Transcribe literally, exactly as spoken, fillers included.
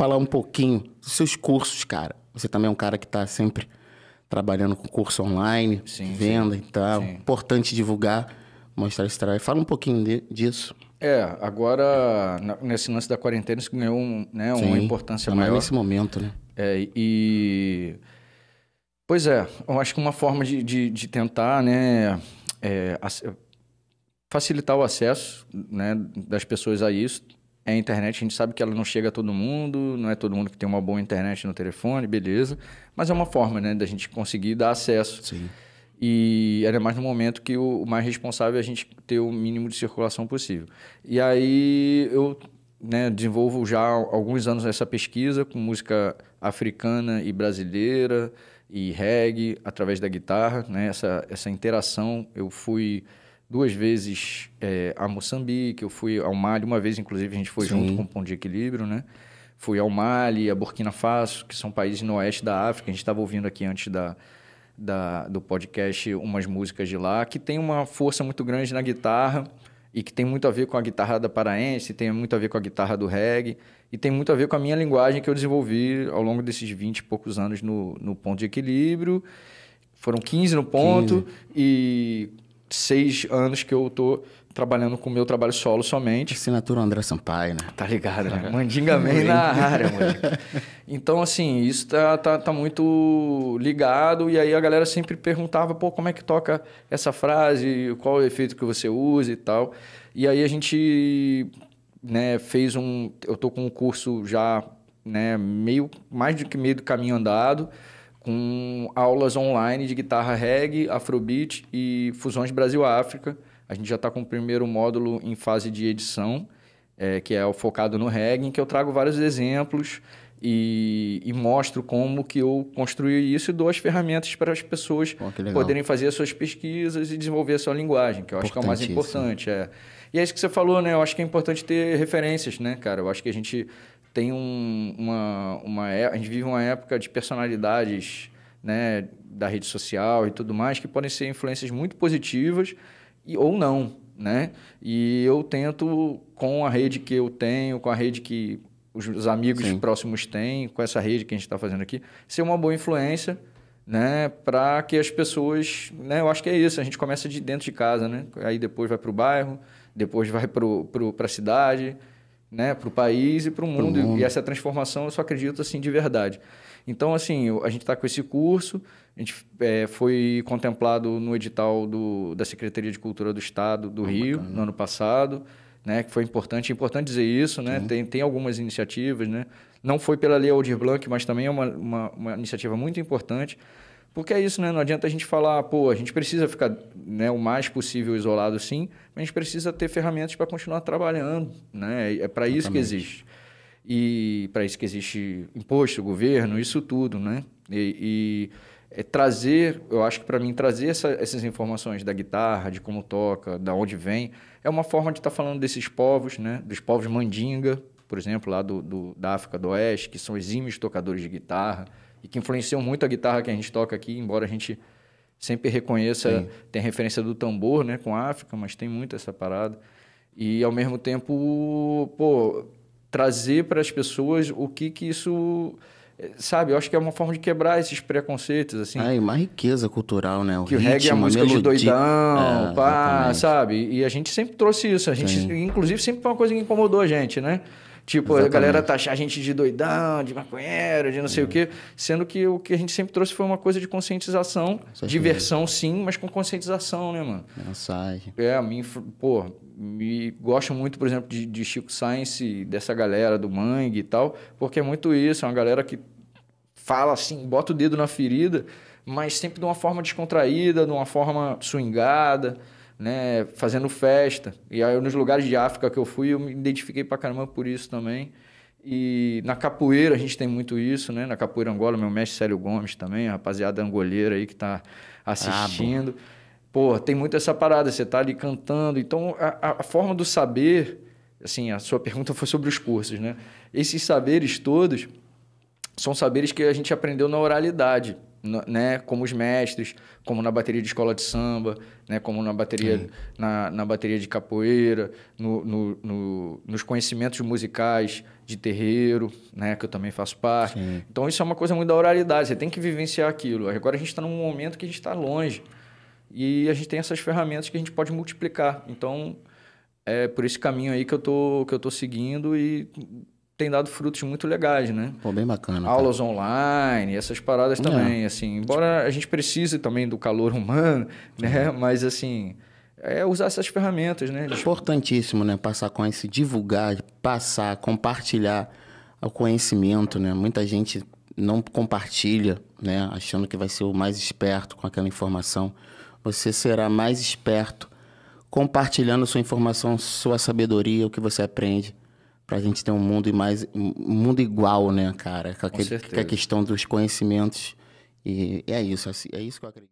falar um pouquinho dos seus cursos, cara. Você também é um cara que está sempre trabalhando com curso online, sim, venda sim, e tal. Sim. Importante divulgar, mostrar esse trabalho. Fala um pouquinho de, disso. É, agora, nesse lance da quarentena, isso ganhou um, né, uma sim, importância maior. Nesse momento, né? É, e... Pois é, eu acho que uma forma de, de, de tentar, né, é, facilitar o acesso, né, das pessoas a isso é a internet. A gente sabe que ela não chega a todo mundo, não é todo mundo que tem uma boa internet no telefone, beleza. Mas é uma forma, né, da gente conseguir dar acesso. Sim. E era mais no momento que o, o mais responsável é a gente ter o mínimo de circulação possível. E aí eu, né, desenvolvo já há alguns anos essa pesquisa com música africana e brasileira, e reggae, através da guitarra, né? Essa, essa interação. Eu fui duas vezes é, a Moçambique, eu fui ao Mali, uma vez, inclusive, a gente foi sim, junto com o Ponto de Equilíbrio, né? Fui ao Mali, a Burkina Faso, que são países no oeste da África. A gente estava ouvindo aqui antes da, da, do podcast umas músicas de lá, que tem uma força muito grande na guitarra e que tem muito a ver com a guitarra da paraense, tem muito a ver com a guitarra do reggae, e tem muito a ver com a minha linguagem que eu desenvolvi ao longo desses vinte e poucos anos no, no Ponto de Equilíbrio. Foram quinze no Ponto, quinze. E seis anos que eu tô trabalhando com o meu trabalho solo somente. Assinatura André Sampaio, né? Tá ligado, né? Mandinga vem na área, mano. Então, assim, isso tá, tá, tá muito ligado. E aí a galera sempre perguntava, pô, como é que toca essa frase? Qual é o efeito que você usa e tal? E aí a gente... Né, fez um, eu tô com um curso já, né, meio, mais do que meio do caminho andado, com aulas online de guitarra reggae, afrobeat e fusões Brasil-África. A gente já está com o primeiro módulo em fase de edição, é, que é o focado no reggae, em que eu trago vários exemplos e, e mostro como que eu construí isso e dou as ferramentas para as pessoas oh, poderem fazer as suas pesquisas e desenvolver a sua linguagem, que eu acho que é o mais importante. É. E é isso que você falou, né? Eu acho que é importante ter referências, né, cara? Eu acho que a gente tem um, uma, uma... A gente vive uma época de personalidades, né, da rede social e tudo mais, que podem ser influências muito positivas e, ou não, né? E eu tento, com a rede que eu tenho, com a rede que os amigos sim, próximos têm, com essa rede que a gente está fazendo aqui, ser uma boa influência, né, para que as pessoas... Né, eu acho que é isso, a gente começa de dentro de casa, né? Aí depois vai para o bairro, depois vai para a cidade, né? Para o país e para o mundo. mundo. E essa transformação eu só acredito assim, de verdade. Então, assim, a gente está com esse curso, a gente é, foi contemplado no edital do, da Secretaria de Cultura do Estado do oh, Rio, bacana, no ano passado, né? Que foi importante, é importante dizer isso, né? Tem, tem algumas iniciativas, né? Não foi pela Lei Aldir Blanc, mas também é uma, uma, uma iniciativa muito importante. Porque é isso, né? Não adianta a gente falar, pô, a gente precisa ficar, né, o mais possível isolado, sim, mas a gente precisa ter ferramentas para continuar trabalhando, né? É para isso que existe. E para isso que existe imposto, governo, isso tudo, né? E, e é trazer, eu acho que para mim, trazer essa, essas informações da guitarra, de como toca, de onde vem, é uma forma de estar tá falando desses povos, né? Dos povos Mandinga, por exemplo, lá do, do, da África do Oeste, que são exímios tocadores de guitarra, e que influenciam muito a guitarra que a gente toca aqui, embora a gente sempre reconheça, sim, tem referência do tambor, né, com a África, mas tem muito essa parada. E, ao mesmo tempo, pô, trazer para as pessoas o que que isso... Sabe, eu acho que é uma forma de quebrar esses preconceitos, assim. Ah, e uma riqueza cultural, né? O que ritmo, o reggae é a música melodia, de doidão, é, pá, exatamente, sabe? E a gente sempre trouxe isso. A gente, sim, inclusive, sempre foi uma coisa que incomodou a gente, né? Tipo, exatamente, a galera taxar a gente de doidão, de maconheiro, de não sei é, o quê. Sendo que o que a gente sempre trouxe foi uma coisa de conscientização. Diversão, sim, mas com conscientização, né, mano? Mensagem. É, a mim, pô, me gosto muito, por exemplo, de, de Chico Science, dessa galera do Mangue e tal, porque é muito isso. É uma galera que fala assim, bota o dedo na ferida, mas sempre de uma forma descontraída, de uma forma swingada, né, fazendo festa. E aí, nos lugares de África que eu fui, eu me identifiquei pra caramba por isso também. E na capoeira a gente tem muito isso, né? Na capoeira Angola, meu mestre Célio Gomes também, a rapaziada angoleira aí que tá assistindo. Ah, pô, tem muito essa parada, você tá ali cantando. Então, a, a forma do saber, assim, a sua pergunta foi sobre os cursos, né? Esses saberes todos são saberes que a gente aprendeu na oralidade, né, como os mestres, como na bateria de escola de samba, né, como na bateria, na, na bateria de capoeira, no, no, no, nos conhecimentos musicais de terreiro, né, que eu também faço parte. Sim. Então, isso é uma coisa muito da oralidade, você tem que vivenciar aquilo. Agora, a gente está num momento que a gente está longe e a gente tem essas ferramentas que a gente pode multiplicar. Então, é por esse caminho aí que eu tô, que eu tô seguindo e... tem dado frutos muito legais, né? Pô, bem bacana. Aulas cara. online, essas paradas é. também, assim. Embora a gente precise também do calor humano, né? É. Mas, assim, é usar essas ferramentas, né? Importantíssimo, né? Passar conhecimento, divulgar, passar, compartilhar o conhecimento, né? Muita gente não compartilha, né? Achando que vai ser o mais esperto com aquela informação. Você será mais esperto compartilhando sua informação, sua sabedoria, o que você aprende. Pra gente ter um mundo mais um mundo igual, né, cara? Com, aquele, com a questão dos conhecimentos. E é isso, é isso que eu acredito.